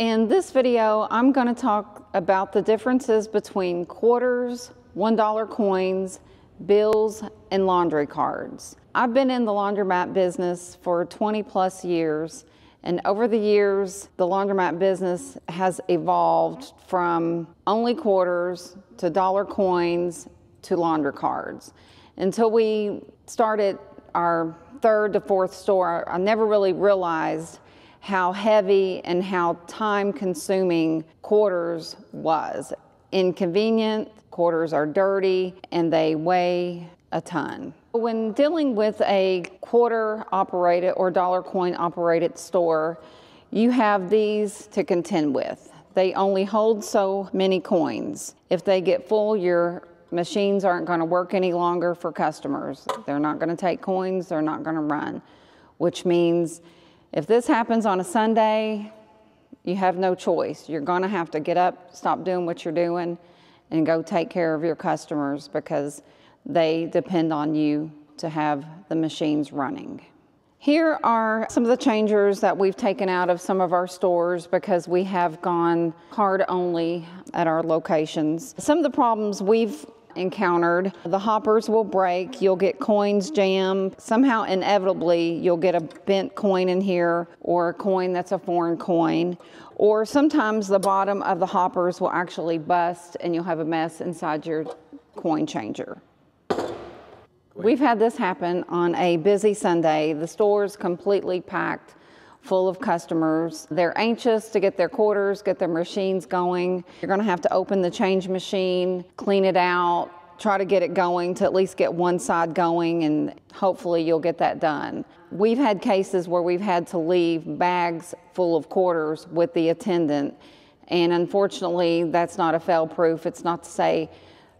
In this video, I'm going to talk about the differences between quarters, $1 coins, bills, and laundry cards. I've been in the laundromat business for 20+ years, and over the years, the laundromat business has evolved from only quarters to dollar coins to laundry cards. Until we started our third to fourth store, I never really realized how heavy and how time-consuming quarters was. Inconvenient, quarters are dirty, and they weigh a ton. When dealing with a quarter-operated or dollar coin-operated store, you have these to contend with. They only hold so many coins. If they get full, your machines aren't going to work any longer for customers. They're not going to take coins, they're not going to run, which means if this happens on a Sunday, you have no choice. You're going to have to get up, stop doing what you're doing, and go take care of your customers because they depend on you to have the machines running. Here are some of the changers that we've taken out of some of our stores because we have gone card only at our locations. Some of the problems we've encountered: the hoppers will break, you'll get coins jammed, somehow inevitably you'll get a bent coin in here or a coin that's a foreign coin, or sometimes the bottom of the hoppers will actually bust and you'll have a mess inside your coin changer. We've had this happen on a busy Sunday. The store's completely packed full of customers. They're anxious to get their quarters, get their machines going. You're going to have to open the change machine, clean it out, try to get it going to at least get one side going, and hopefully you'll get that done. We've had cases where we've had to leave bags full of quarters with the attendant, and unfortunately that's not a fail-proof. It's not to say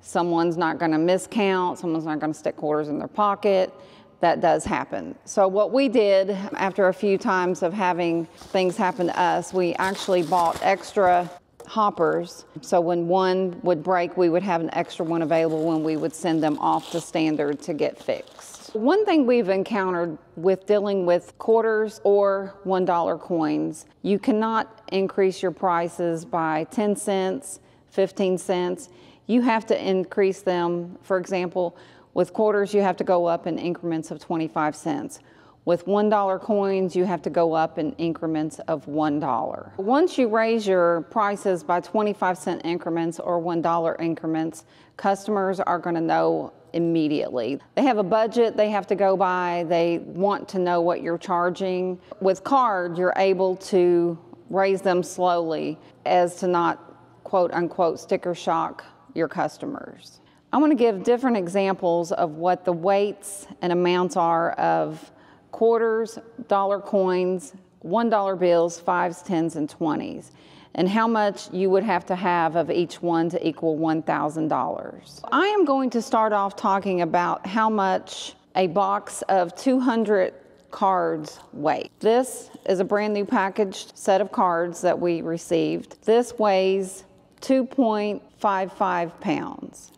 someone's not going to miscount, someone's not going to stick quarters in their pocket. That does happen. So what we did after a few times of having things happen to us, we actually bought extra hoppers. So when one would break, we would have an extra one available when we would send them off to standard to get fixed. One thing we've encountered with dealing with quarters or $1 coins, you cannot increase your prices by 10 cents, 15 cents. You have to increase them. For example, with quarters, you have to go up in increments of 25 cents. With $1 coins, you have to go up in increments of $1. Once you raise your prices by 25-cent increments or $1 increments, customers are going to know immediately. They have a budget they have to go by. They want to know what you're charging. With card, you're able to raise them slowly as to not, quote unquote, sticker shock your customers. I want to give different examples of what the weights and amounts are of quarters, dollar coins, $1 bills, 5s, 10s, and 20s, and how much you would have to have of each one to equal $1,000. I am going to start off talking about how much a box of 200 cards weigh. This is a brand new packaged set of cards that we received. This weighs 2.55 pounds.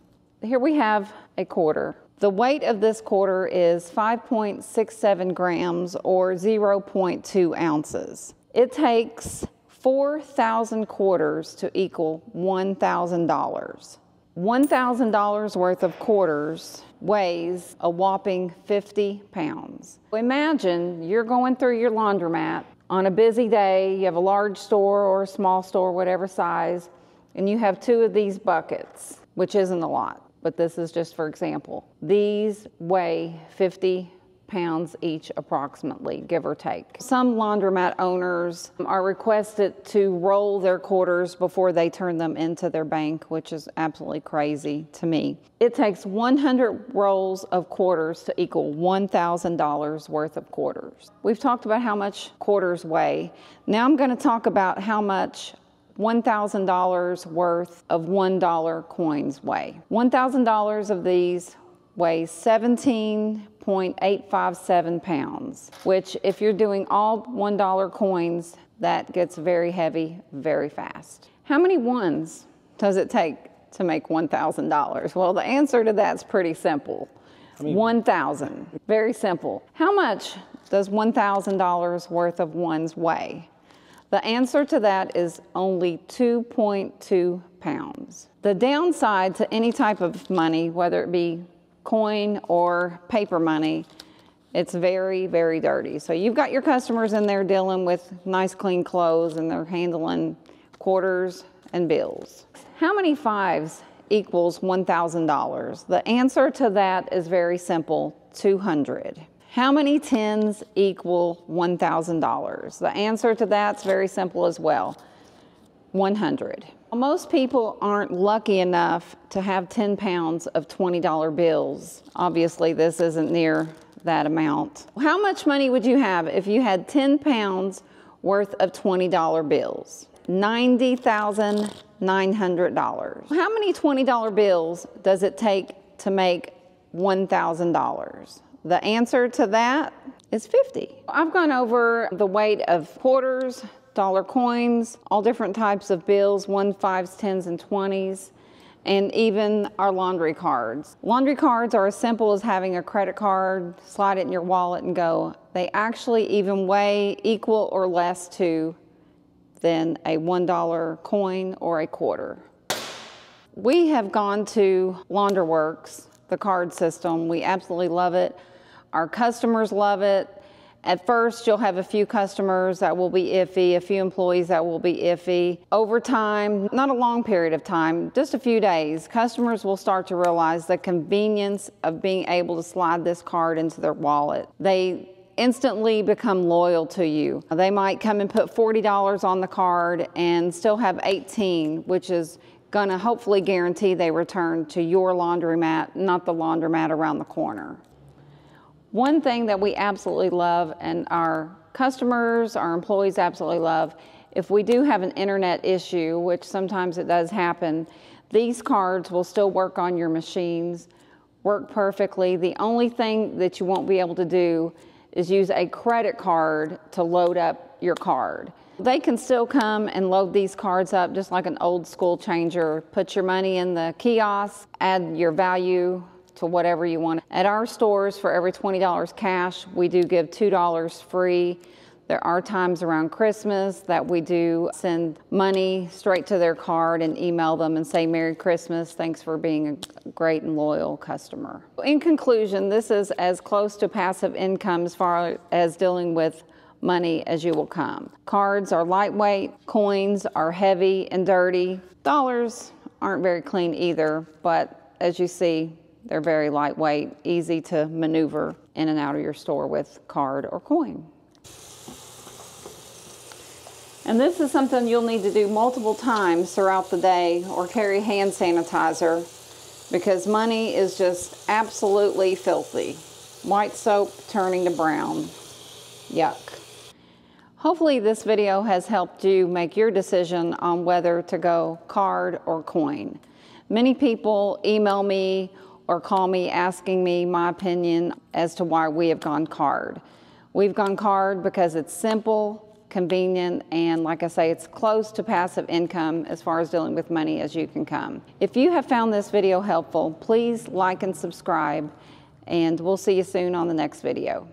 Here we have a quarter. The weight of this quarter is 5.67 grams or 0.2 ounces. It takes 4,000 quarters to equal $1,000. $1,000 worth of quarters weighs a whopping 50 pounds. Imagine you're going through your laundromat on a busy day. You have a large store or a small store, whatever size, and you have two of these buckets, which isn't a lot, but this is just for example. These weigh 50 pounds each approximately, give or take. Some laundromat owners are requested to roll their quarters before they turn them into their bank, which is absolutely crazy to me. It takes 100 rolls of quarters to equal $1,000 worth of quarters. We've talked about how much quarters weigh. Now I'm going to talk about how much $1,000 worth of $1 coins weigh. $1,000 of these weighs 17.857 pounds, which if you're doing all $1 coins, that gets very heavy very fast. How many ones does it take to make $1,000? Well, the answer to that's pretty simple. 1,000. Very simple. How much does $1,000 worth of ones weigh? The answer to that is only 2.2 pounds. The downside to any type of money, whether it be coin or paper money, it's very, very dirty. So you've got your customers in there dealing with nice clean clothes and they're handling quarters and bills. How many fives equals $1,000? The answer to that is very simple, 200. How many tens equal $1,000? The answer to that's very simple as well, 100. Most people aren't lucky enough to have 10 pounds of $20 bills. Obviously, this isn't near that amount. How much money would you have if you had 10 pounds worth of $20 bills? $90,900. How many $20 bills does it take to make $1,000? The answer to that is 50. I've gone over the weight of quarters, dollar coins, all different types of bills, 1, 5s, 10s, and 20s, and even our laundry cards. Laundry cards are as simple as having a credit card, slide it in your wallet and go. They actually even weigh equal or less to than a $1 coin or a quarter. We have gone to Laundroworks, the card system. We absolutely love it. Our customers love it. At first, you'll have a few customers that will be iffy, a few employees that will be iffy. Over time, not a long period of time, just a few days, customers will start to realize the convenience of being able to slide this card into their wallet. They instantly become loyal to you. They might come and put $40 on the card and still have 18, which is going to hopefully guarantee they return to your laundromat, not the laundromat around the corner. One thing that we absolutely love, and our customers, our employees absolutely love, if we do have an internet issue, which sometimes it does happen, these cards will still work on your machines, work perfectly. The only thing that you won't be able to do is use a credit card to load up your card. They can still come and load these cards up just like an old school changer. Put your money in the kiosk, add your value to whatever you want. At our stores, for every $20 cash, we do give $2 free. There are times around Christmas that we do send money straight to their card and email them and say, Merry Christmas, thanks for being a great and loyal customer. In conclusion, this is as close to passive income as far as dealing with money as you will come. Cards are lightweight, coins are heavy and dirty. Dollars aren't very clean either, but as you see, they're very lightweight, easy to maneuver in and out of your store with card or coin. And this is something you'll need to do multiple times throughout the day, or carry hand sanitizer, because money is just absolutely filthy. White soap turning to brown. Yuck. Hopefully this video has helped you make your decision on whether to go card or coin. Many people email me or call me asking me my opinion as to why we have gone card. We've gone card because it's simple, convenient, and like I say, it's close to passive income as far as dealing with money as you can come. If you have found this video helpful, please like and subscribe, and we'll see you soon on the next video.